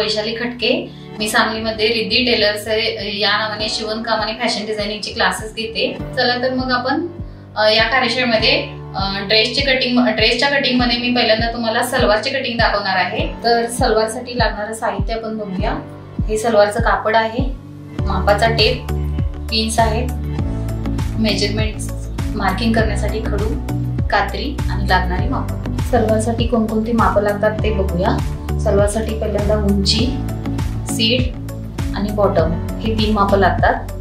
वैशाली खटके। मी सांगलीमध्ये रिद्धी टेलर्स या नावाने शिवणकाम आणि फॅशन डिझायनिंग चे क्लासेस घेते। चला तर मग आपण या कार्यशाळेमध्ये ड्रेसच्या कटिंग मध्ये मी पहिल्यांदा तुम्हाला सलवारची कटिंग दाखवणार आहे। तर सलवारसाठी लागणारे साहित्य आपण बघूया। हे सलवारचं कापड आहे, मापाचा टेप, पिन्स आहेत, मेजरमेंट्स मार्किंग करण्यासाठी खडू, कात्री आणि लागणारी माप। सलवारसाठी कोणकोणती माप लागतात ते बघूया। सलवारसाठी पहिल्यांदा उंची, सीट आणि बॉटम हे तीन माप लागतात।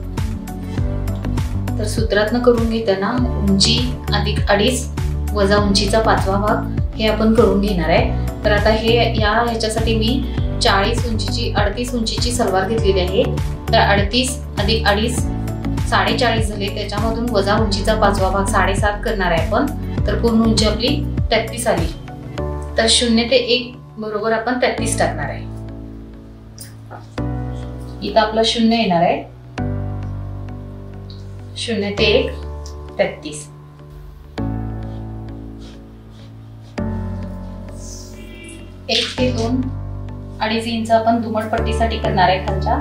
तर सूत्रातन करून घेताना उंची अधिक 2.5 वजा उंचीचा 5वा भाग हे आपण करून घेणार आहे। तर आता हे याच्यासाठी मी 40 उंचीची 38 उंचीची सलवार घेतलेली आहे। तर 38 अधिक 2.5 40 झाले, त्याच्यामधून वजा उंचीचा 5वा भाग 7.5 करणार आहे आपण। तर पूर्ण उंची आपली 33 आली। तर 0 ते 1 बरोबर आपण 33 टाकणार आहे। इथं आपला 0 येणार आहे, 0 ते 1 33। एक ते दोन 2.5 इंच आपण दुमट पट्टीसाठी करणार आहे खालच्या।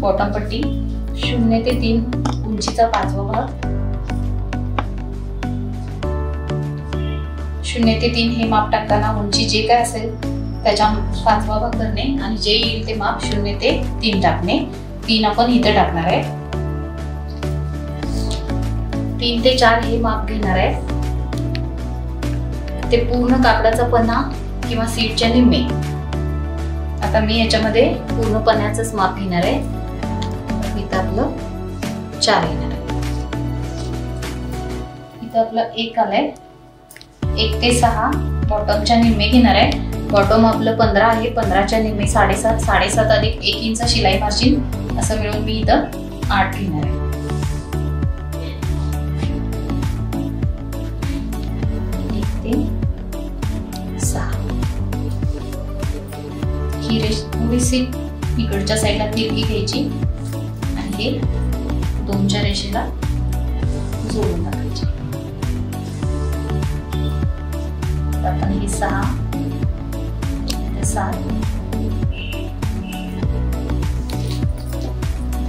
बॉटम पट्टी 0 ते 3 उंचीचा 5वा भाग। 0 ते 3 हे माप टाकताना उंची जे काय असेल त्याच्या 5वा भाग करणे आणि जे येईल ते माप 0 ते 3 टाकणे। 3 आपण इथे टाकणार आहे। 3 ते 4 हे माप घेणार आहे। ते पूर्ण कापडाचा पन्हा किंवा सीटच्या निम्मे। आता मी याच्यामध्ये पूर्ण पन्ह्याचंच माप घेणार आहे। इथं आपलं 4 येणार आहे। इथं आपलं 1 आलंय। 1 ते 6 बॉटमच्या निम्मे घेणार आहे। बॉटम आपलं 15 आहे, 15च्या निम्मे 7.5 अधिक 1 इंच शिलाई मार्जिन असं मिळून मी इथं 8 घेणार आहे। ही रेष थोडीशी इकडच्या साईडला तिरकी घ्यायची आणि हे 2च्या रेषेला जोडून टाकायची। आता हे 6 7।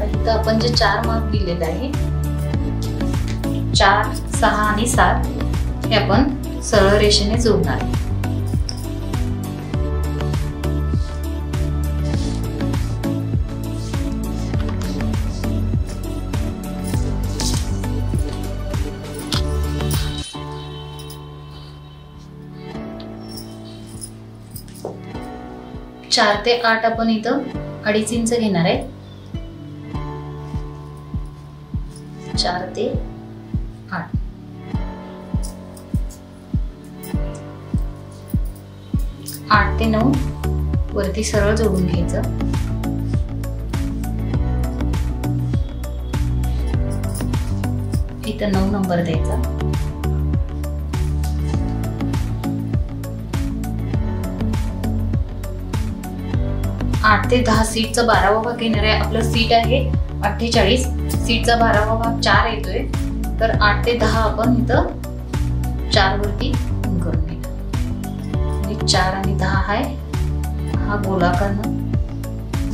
इथं आपण जे 4 मार्क दिलेले आहे 4, 6 आणि 7 हे आपण सरळ रेषेने जोडणार आहे। चार ते 8 आपण इथं 2.5 इंच घेणार आहे। 4 ते 8 8 ते 9 वरती सरळ जोडून घ्यायचं। 9 नंबर द्यायचा। 8 ते 10 सीटचा 12वा भाग घेणार आहे। आपलं सीट आहे 48। सीटचा 12वा भाग 4 येतोय। तर 8 ते 10 आपण इथं 4 वरती करून घेणार आणि 4 आणि 10 आहे हा गोलाकार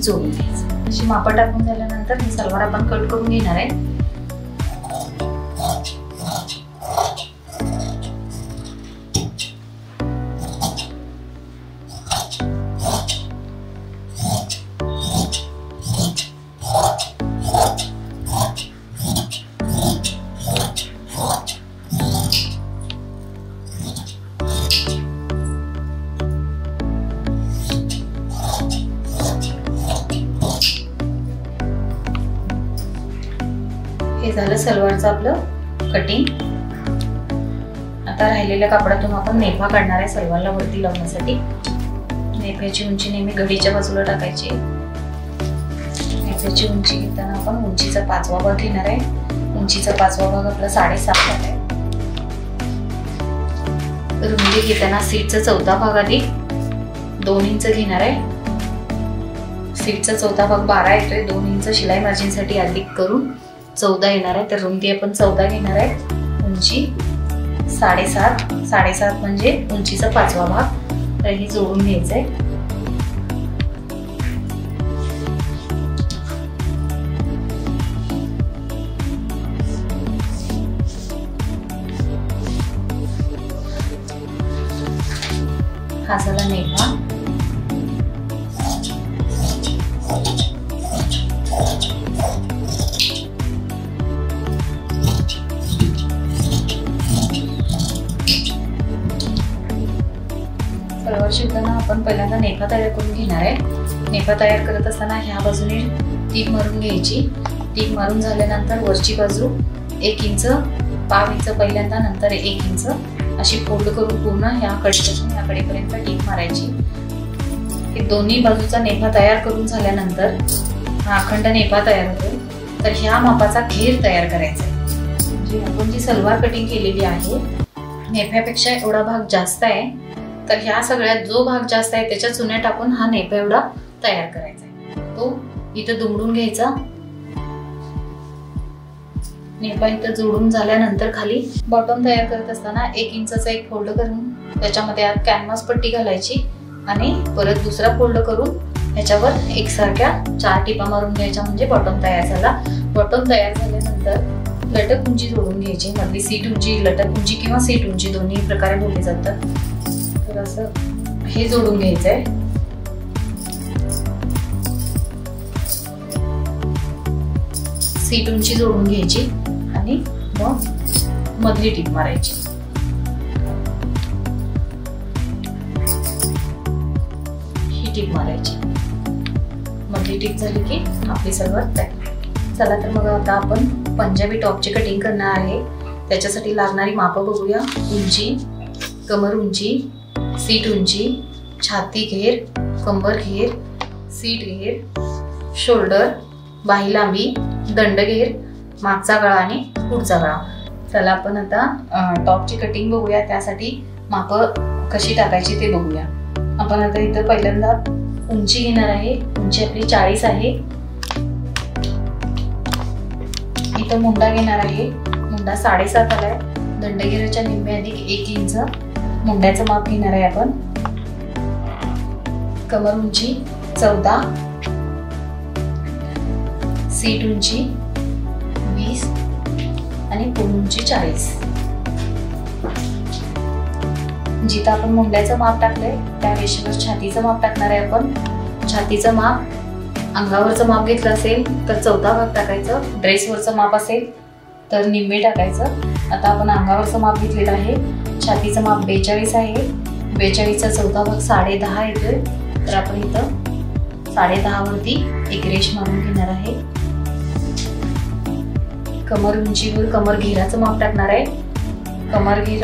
जोडून घ्यायचा। अशी माप टाकून झाल्यानंतर ही सलवार आपण कट करून घेणार आहे। झालं सलवारचं आपलं कटिंग। आता राहिलेल्या कापडातून आपण नेफा काढणार आहे सलवारला वरती लावण्यासाठी। नेफ्याची उंची नेहमी घडीच्या बाजूला टाकायची। नेफ्याची उंची घेताना आपण उंचीचा 5वा भाग घेणार आहे। उंचीचा 5वा भाग आपला 7.5 आहे। रुंदी घेताना सीटचा 4था भाग अधिक 2 इंच घेणार आहे। सीटचा 4था भाग 12 येतोय, 2 इंच शिलाई मार्जिनसाठी अधिक करून 14 येणार आहे। तर रुंदी आपण 14 घेणार आहे। उंची 7.5 म्हणजे उंचीचा 5वा भाग। तर हे जोडून घ्यायचं आहे। आपण पहिल्यांदा नेफा तयार करून घेणार आहे। नेफा तयार करत असताना ह्या बाजूने टीप मारून घ्यायची। टीप मारून झाल्यानंतर वरची बाजू 1 इंच 5 इंच पहिल्यांदा नंतर 1 इंच अशी फोल्ड करून पूर्ण ह्या कडेपासून या कडेपर्यंत टीप मारायची। हे दोन्ही बाजूचा नेफा तयार करून झाल्यानंतर हा अखंड नेफा तयार होतो। तर ह्या मापाचा घेर तयार करायचा आहे। जी आपण जी सलवार कटिंग केलेली आहे नेफ्यापेक्षा एवढा भाग जास्त आहे। तर ह्या सगळ्यात जो भाग जास्त आहे त्याच्या चुन्या टाकून हा नेफा एवढा तयार करायचा आहे। तो इथे दुमडून घ्यायचा। नेफा इथे जोडून झाल्यानंतर खाली बॉटम तयार करत असताना 1 इंचचा एक फोल्ड करून त्याच्यामध्ये आत कॅनव्हास पट्टी घालायची आणि परत दुसरा फोल्ड करून ह्याच्यावर एकसारख्या 4 टिपा मारून घ्यायच्या म्हणजे बॉटम तयार झाला। बॉटम तयार झाल्यानंतर लटक उंची जोडून घ्यायची। मधली सीट उंची लटक उंची किंवा सीट उंची दोन्ही प्रकारे बोलले जातात। तर असं हे जोडून घ्यायचं आहे। सीट उंची जोडून घ्यायची आणि मग मधली टिप मारायची। ही टिप मारायची। मधली टिप झाली की आपली सलवार तयार। चला तर मग आता आपण पंजाबी टॉपची कटिंग करणार आहे। त्याच्यासाठी लागणारी मापं बघूया। उंची, कमर उंची, सीट उंची, छाती घेर, कंबर घेर, सीट घेर, शोल्डर, बाही लांबी, दंड घेर, मागचा गळा आणि पुढचा गळा। चला आपण आता टॉपची कटिंग बघूया। त्यासाठी मापं कशी टाकायची ते बघूया। आपण आता इथं पहिल्यांदा उंची घेणार आहे। उंची आपली 40 आहे। इथं मुंडा घेणार आहे। मुंडा 7.5 आलाय। दंडगिराच्या निम्म्या अधिक 1 इंच मुंड्याचं माप घेणार आहे आपण। कमर उंची 14, सीट उंची 20 आणि पूर्ण उंची 40। जिथं आपण मुंड्याचं माप टाकलंय त्या रेषेवर छातीचं माप टाकणार आहे आपण। छातीचं माप अंगावरचं माप घेतलं असेल तर 14 भाग टाकायचं। ड्रेसवरचं माप असेल तर निम्मे टाकायचं। आता आपण अंगावरचं माप घेतलेलं आहे। छातीचं माप 42 आहे। 42चा 14 भाग 10.5 येतोय। तर आपण इथं 10.5 वरती एक रेष मारून घेणार आहे। कमर उंचीवर कमर घेराचं माप टाकणार आहे। कमर घेर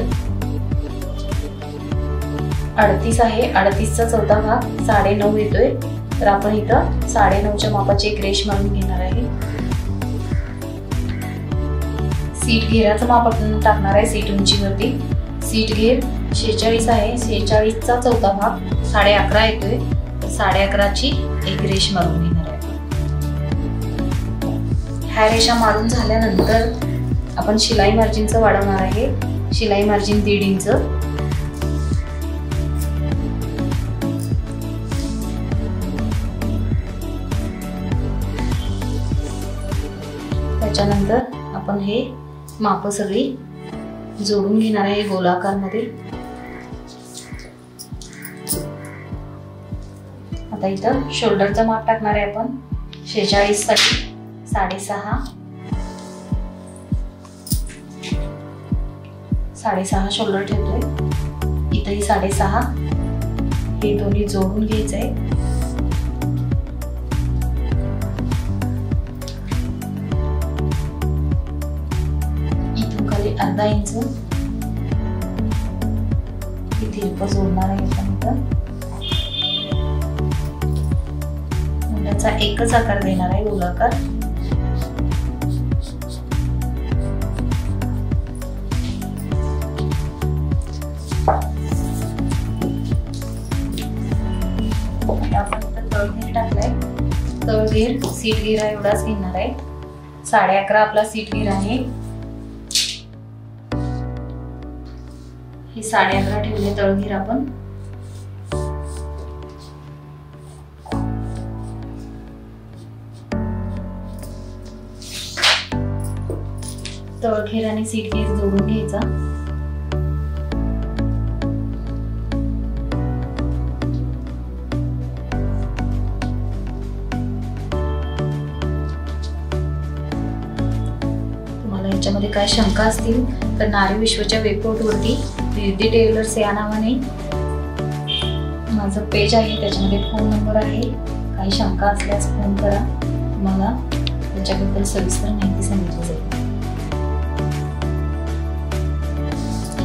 38 आहे। 38चा 14 भाग 9.5 येतोय। तर आपण इथं 9.5 मापाची एक रेष मारून घेणार आहे। सीट घेराचं माप आपण टाकणार आहे सीट उंचीवरती। सीट घेर 46 आहे। 46चा 14 भाग 11.5 येतोय। तर 11.5ची एक रेष मारून घेणार आहे। ह्या रेषा मारून झाल्यानंतर आपण शिलाई मार्जिनचं वाढवणार आहे। शिलाई मार्जिन 1.5 इंच। त्याच्यानंतर आपण हे माप सगळी जोडून घेणार आहे गोलाकार मध्ये। आता इथं शोल्डरचं माप टाकणार आहे आपण। 46 साठी 6.5 शोल्डर ठेवतोय। इथंही 6.5 हे दोन्ही जोडून घ्यायचंय। अर्धा इंच जोडणार आहे। एकच आकार देणार आहे गोलाकार। तळघेर टाकलाय। तळघेर सीट घेर एवढाच घेणार आहे। 11.5 आपला सीट घेर आहे। 11.5 ठेवले तळघेर आपण। तळघेर आणि सीट घेर जोडून घ्यायचा। तुम्हाला याच्यामध्ये काय शंका असतील तर नारी विश्वच्या वेबपोर्ट वरती रिद्धी टेलर्स या नावाने माझं पेज आहे, त्याच्यामध्ये फोन नंबर आहे, काही शंका असल्यास फोन करा, तुम्हाला त्याच्याबद्दल सविस्तर माहिती सांगितली जाईल।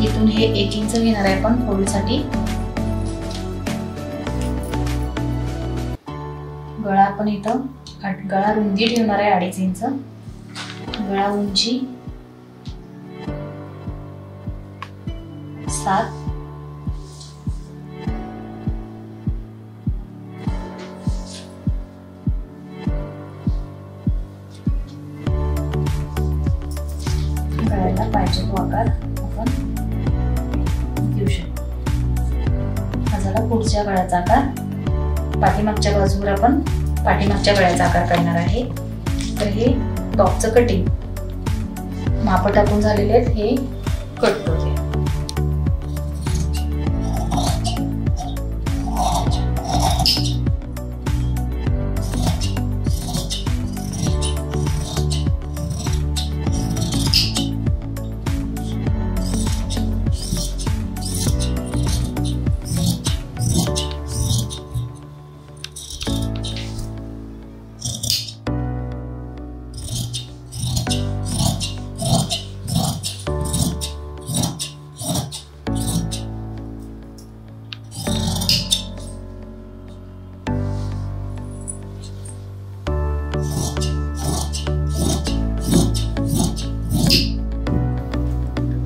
इथून हे 1 इंच घेणार आहे आपण फोल्डसाठी, गळा आपण इथं गळा रुंदी ठेवणार आहे 2.5 इंच, गळा उंची 7, गळ्याला पाहिजे तो आकार आपण घेऊ शकतो। हा झाला पुढच्या गळ्याचा आकार। पाठीमागच्या बाजूवर आपण पाठीमागच्या गळ्याचा आकार करणार आहे। तर हे टॉपचं कटिंग माप टाकून झालेले आहेत, हे कट करूया।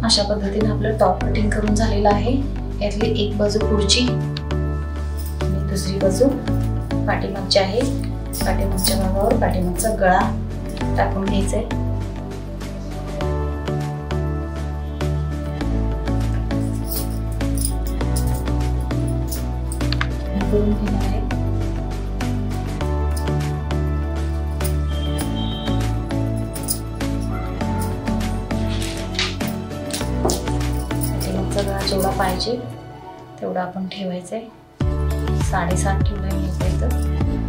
अशा पद्धतीने आपलं टॉप कटिंग करून झालेलं आहे। यातली एक बाजू पुढची, दुसरी बाजू पाठीमागची आहे। पाठीमागच्या भागावर पाठीमागचा गळा टाकून घ्यायचा आहे। करून घेणार आहे जेवढा पाहिजे तेवढा आपण ठेवायचा आहे। 7.5 ठेवला घ्यायचा आपण।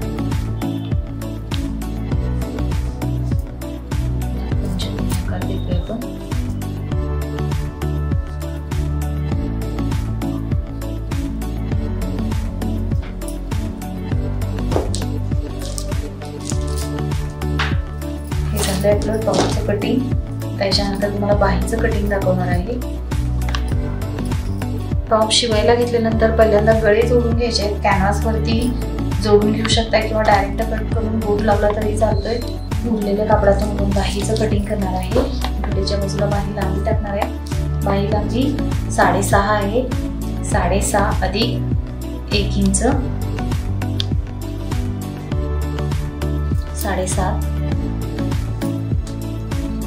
हे झालं आपलं टॉपचं कटिंग। त्याच्यानंतर तुम्हाला बाहीचं कटिंग दाखवणार आहे। टॉप शिवायला घेतल्यानंतर पहिल्यांदा गळे जोडून घ्यायचे आहेत। कॅनव्हासवरती जोडून घेऊ शकता किंवा डायरेक्ट कट करून बोट लावला तरी चालतोय। उरलेल्या कापडातून आपण बाहीचं कटिंग करणार आहे। गळ्याच्या बाजूला बाही लांबी टाकणार आहे। बाही लांबी 6.5 आहे। 6.5 अधिक 1 इंच 7.5,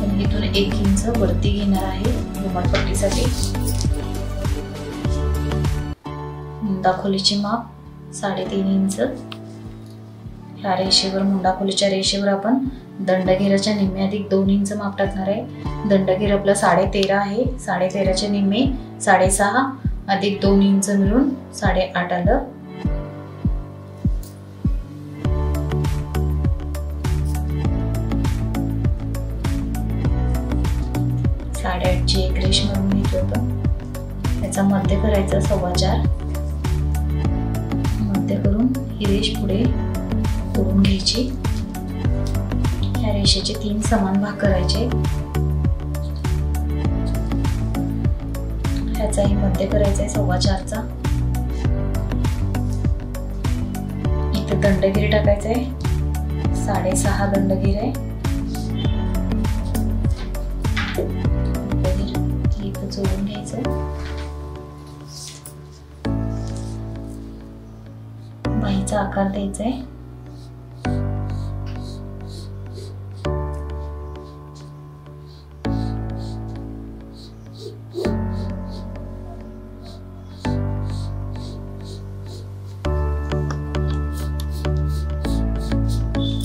आणि इथून 1 इंच वरती घेणार आहे रुमालपट्टीसाठी। मुंडाखोलीचे माप 3.5 इंच। या रेषेवर मुंडाखोलीच्या रेषेवर आपण दंडघेराच्या निम्मे अधिक 2 इंच माप टाकणार आहे। दंडघेर आपला 13.5 आहे। 13.5चे निम्मे 6.5 अधिक 2 इंच मिळून 8.5 आलं। ची एक रेष म्हणून घेतलं होतं, त्याचा मध्य करायचा 4.25 करून ही रेष पुढे तोडून घ्यायची। या रेषेचे 3 समान भाग करायचे। ह्याचाही मध्य करायचा 4.25चा। इथं दंडगिरी टाकायचं आहे। 6.5 दंडगिरी आहे। इथं जोडून घ्यायचं। बाहीचा आकार द्यायचा आहे।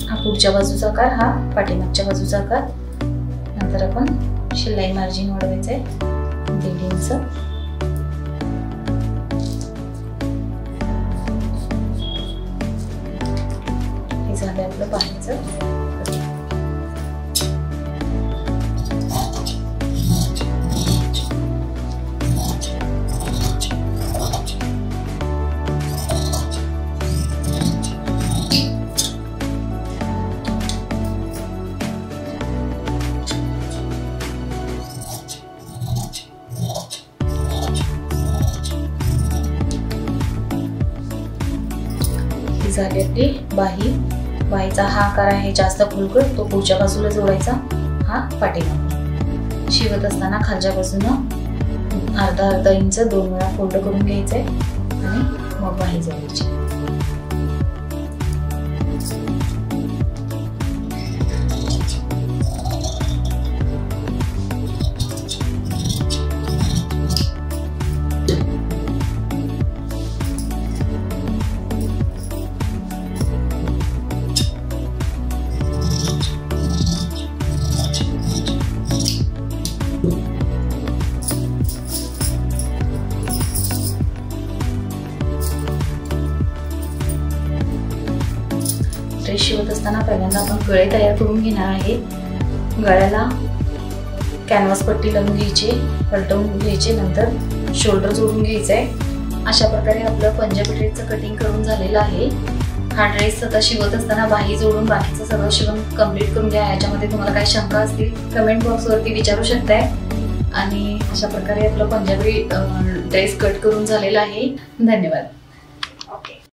हा पुढच्या बाजूचा आकार, हा पाठीमागच्या बाजूचा आकार। नंतर आपण शिलाई मार्जिन वाढवायचं आहे 1.5 इंच। झालं आपलं बाहीचं। बटाट्याचे बाही, बाहीचा हा आकार आहे जास्त खोलगट, तो पुढच्या बाजूला जोडायचा हा पाठीमागे। शिवत असताना खालच्या बाजूने अर्धा अर्धा इंच दोन वेळा फोल्ड करून घ्यायचे आणि मग बाही जोडायची। ड्रेस शिवत असताना पहिल्यांदा आपण गळे तयार करून घेणार आहे। गळ्याला कॅनव्हास पट्टी लावून घ्यायची, पलटवून घ्यायची, नंतर शोल्डर जोडून घ्यायचं आहे। अशा प्रकारे आपलं पंजाबी ड्रेसचं कटिंग करून झालेलं आहे। हा ड्रेस आता शिवत असताना बाही जोडून बाकीचं सगळं शिवण कंप्लीट करून घ्या। याच्यामध्ये तुम्हाला काही शंका असतील कमेंट बॉक्सवरती विचारू शकताय। आणि अशा प्रकारे आपलं पंजाबी ड्रेस कट करून झालेला आहे। धन्यवाद। ओके।